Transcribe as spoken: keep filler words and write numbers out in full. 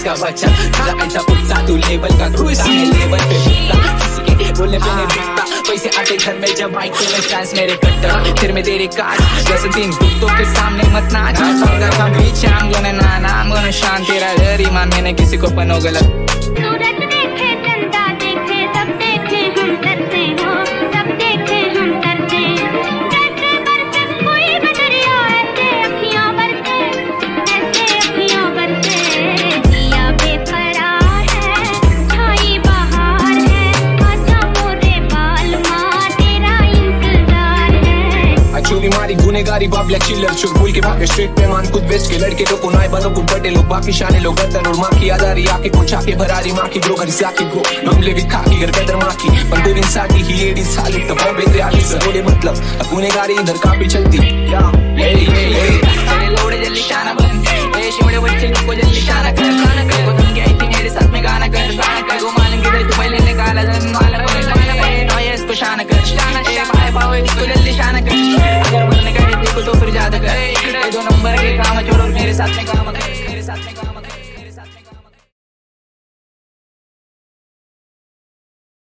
इसका बच्चा मेरा ऐसा पुलसा तू लेवल का कुत्ता है लेवल पे कुत्ता किसी के बोले पे नहीं बिकता पैसे आते घर में जब बाइक पे मैं चांस मेरे कट्टर फिर में तेरे काज जैसे दिन कुत्तों के सामने मत नाच सोंगा का बीच शाम गोने नाना गोने शान तेरा घर ईमान मैंने किसी को पनो गलत गुनेगारी बाबला चिल्लर चुलबुल के भागे स्ट्रीट पे मान खुद बेस्ट के लड़के लोग कोनाए बनो खुद बटे लोग बाकी शाने लोग गर्दन और माँ की आधारी आके कुछ आके भरारी माँ की ग्रो घर से आके ग्रो नमले भी खा की घर कदर माँ की पर गोविंद साकी ही एडी साली तब बॉम्बे ते आली सरोड़े मतलब अब गुनेगारी इधर काफी चलती या ए ए ए लोड़े जल्दी शाना बन ए शिमड़े बच्चे लोग को जल्दी